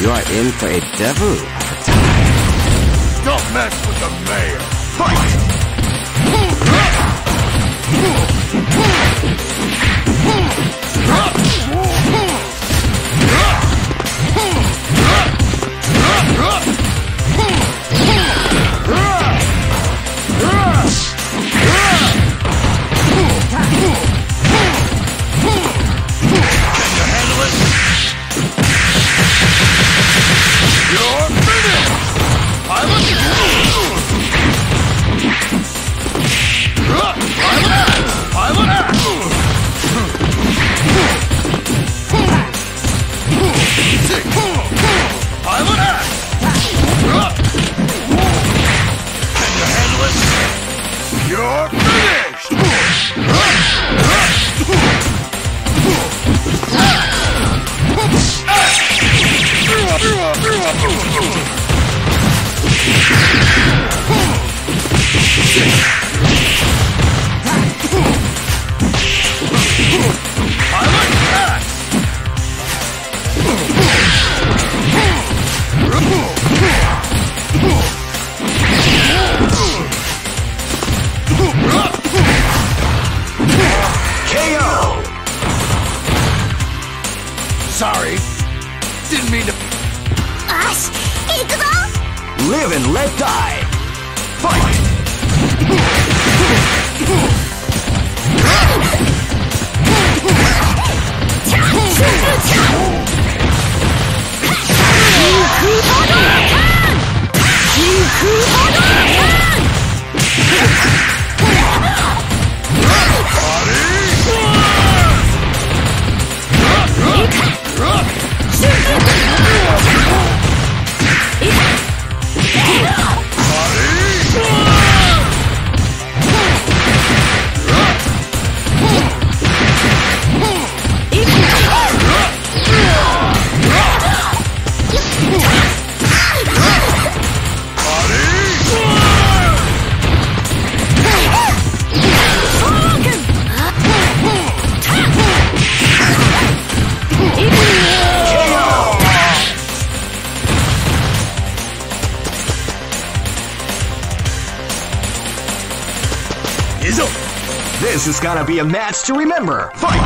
you are in for a devil of a time. Don't mess with the mayor. Sorry, didn't mean to. Live and let die. Fight. This is gonna be a match to remember. Fight!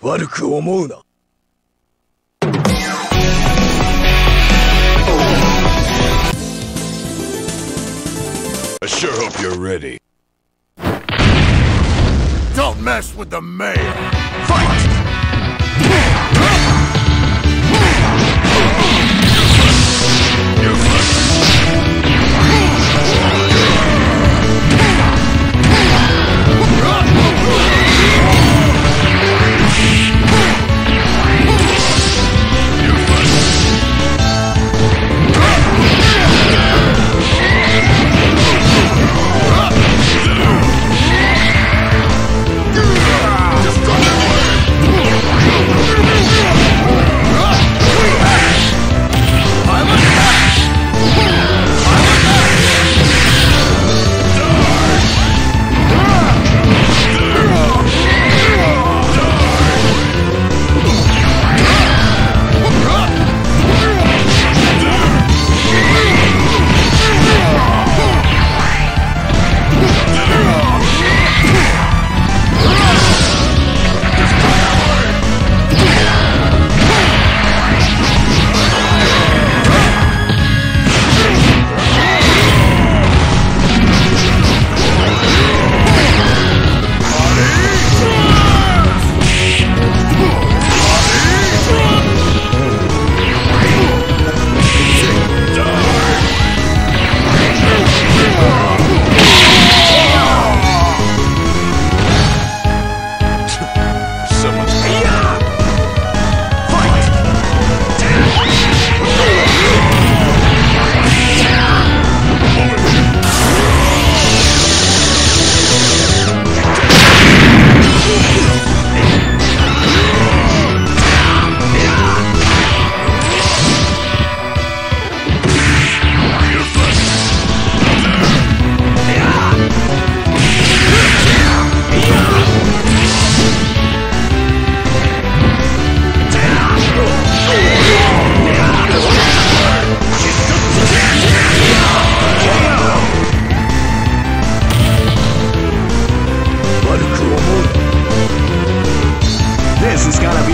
悪く思うな。I sure hope you're ready. Don't mess with the mayor. Fight!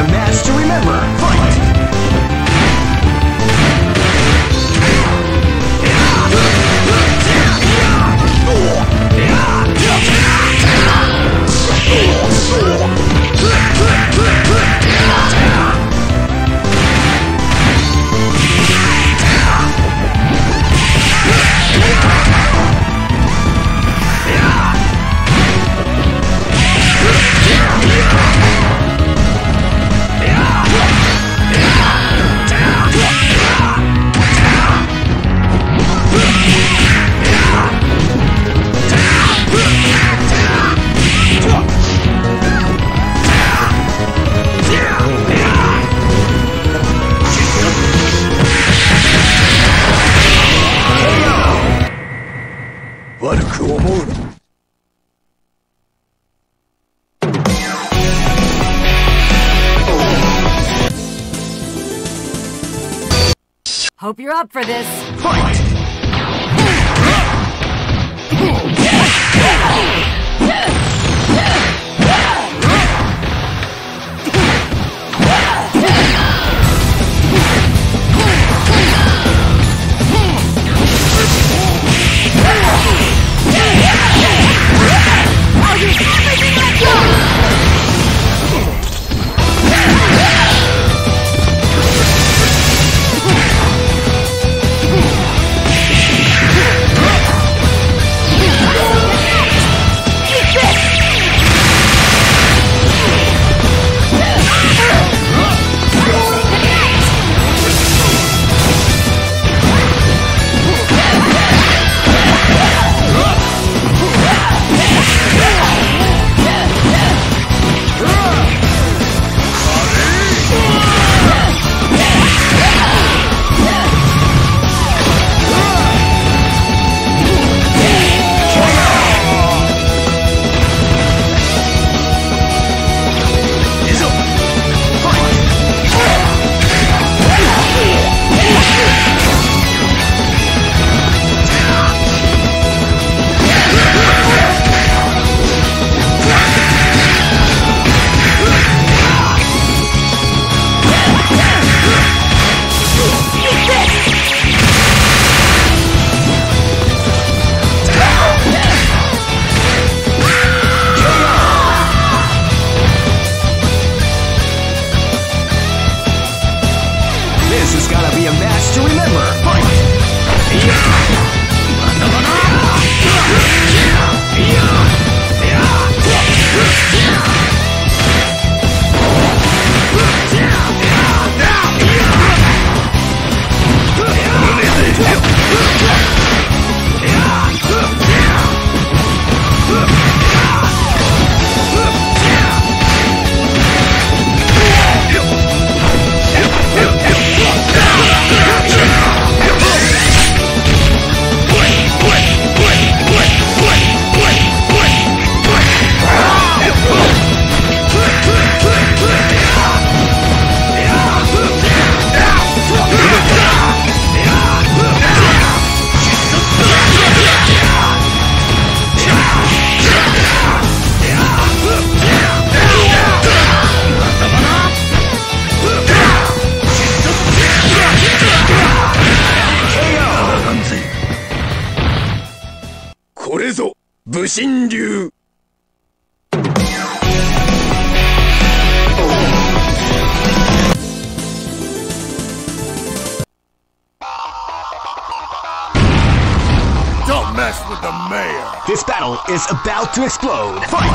be a match to remember. Fight!悪く思うな。Hope you're up for this. Fight! This has gotta be a match to remember. Fight!武神流。Don't mess with the mayor. This battle is about to explode. Fight! KO!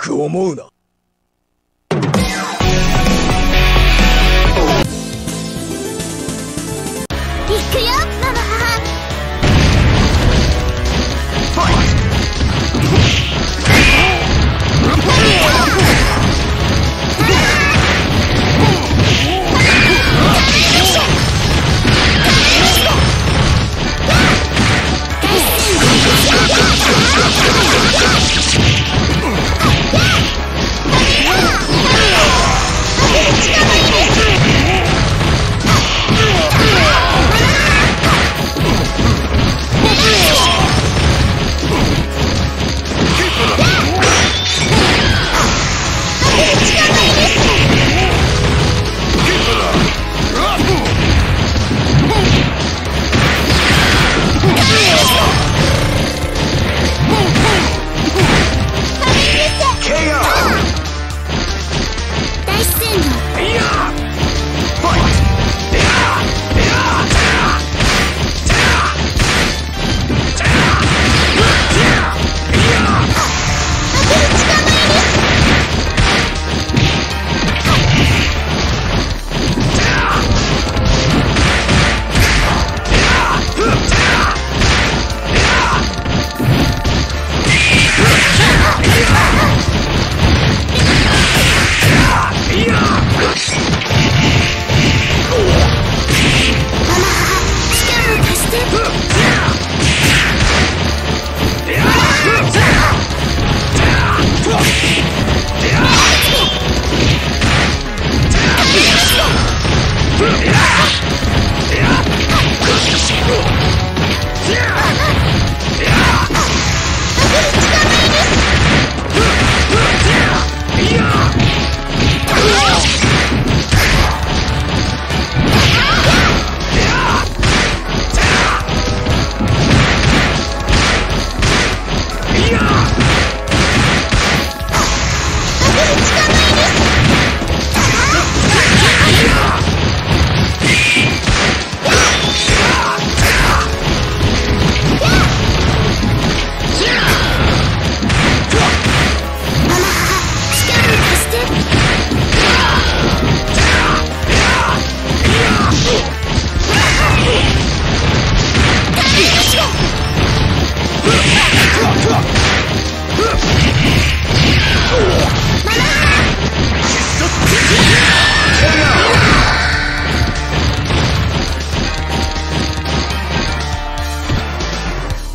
く思うな。行くよママ。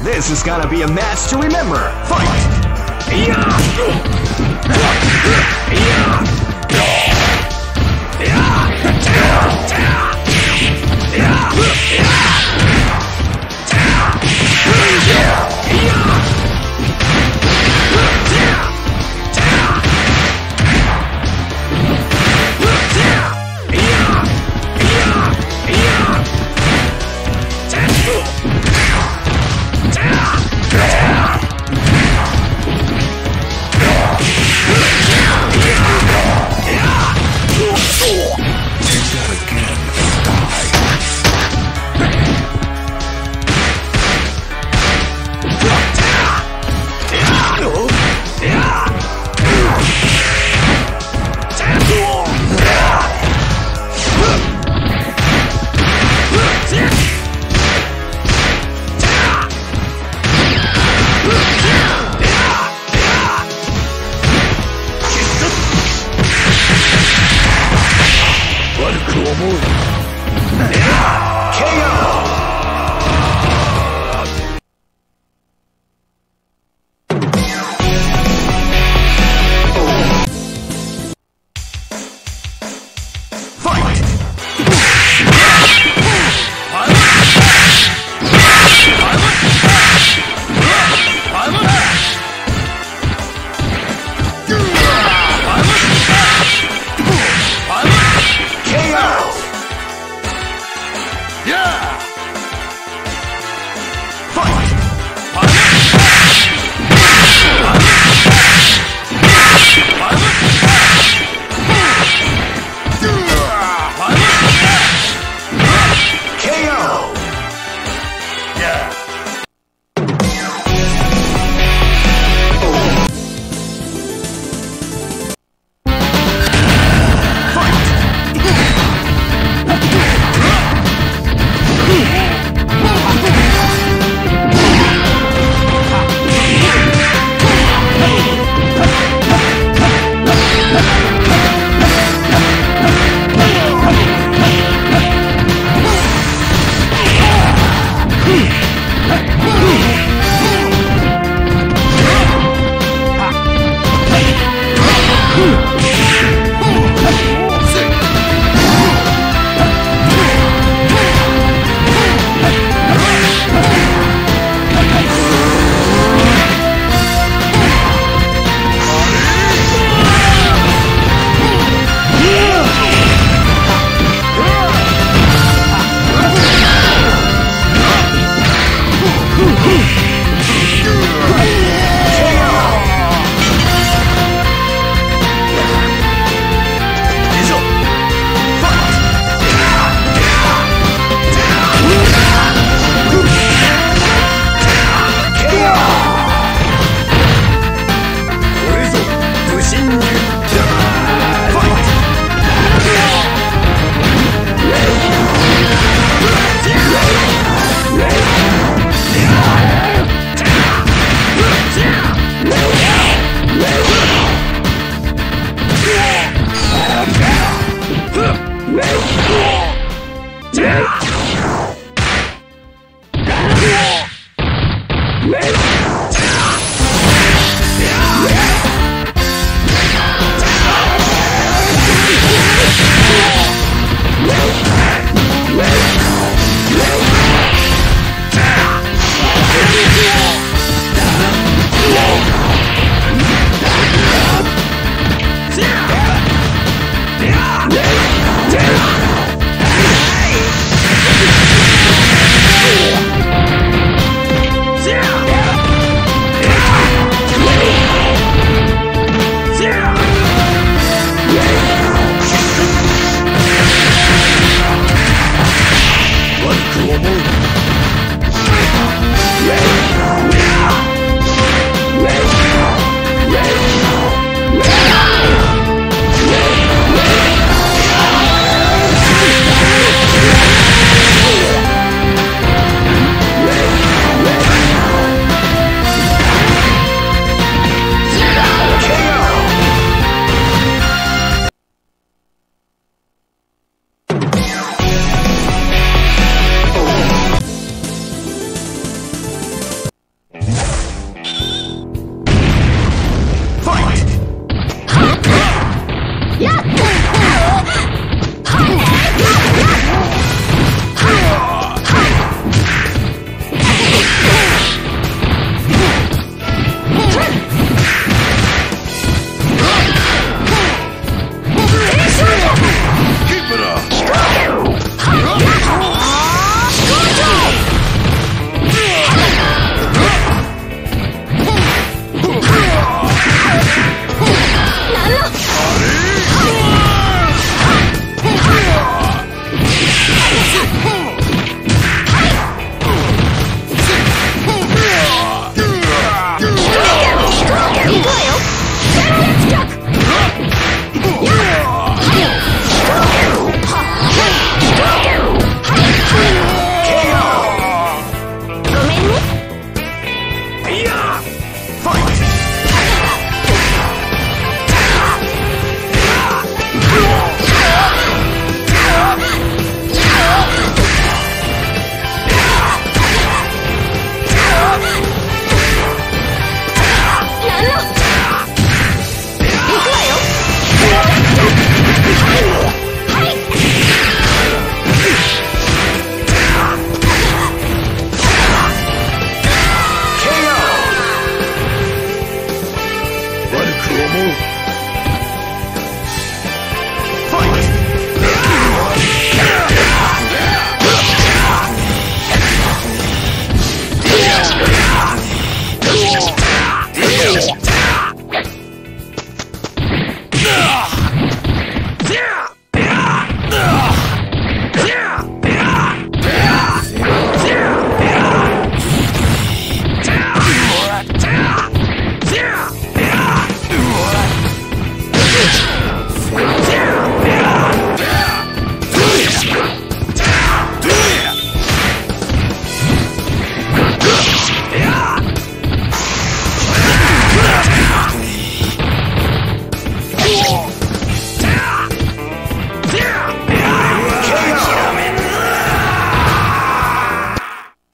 This is gonna be a match to remember. Fight! Yeah!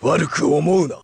悪く思うな。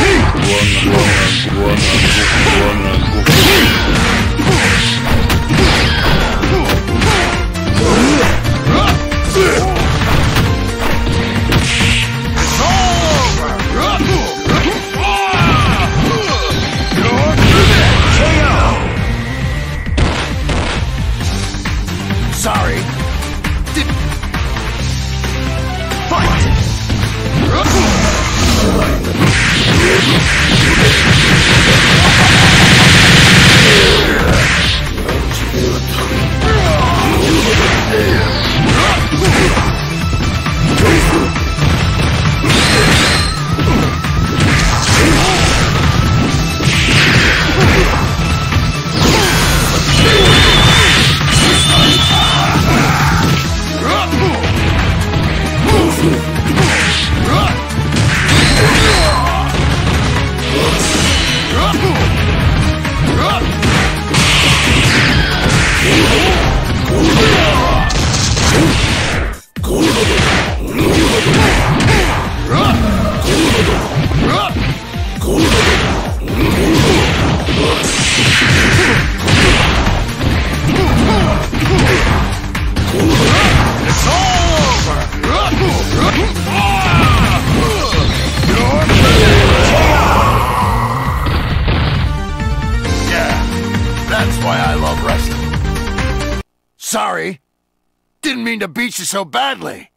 Hey! Sorry, didn't mean to beat you so badly.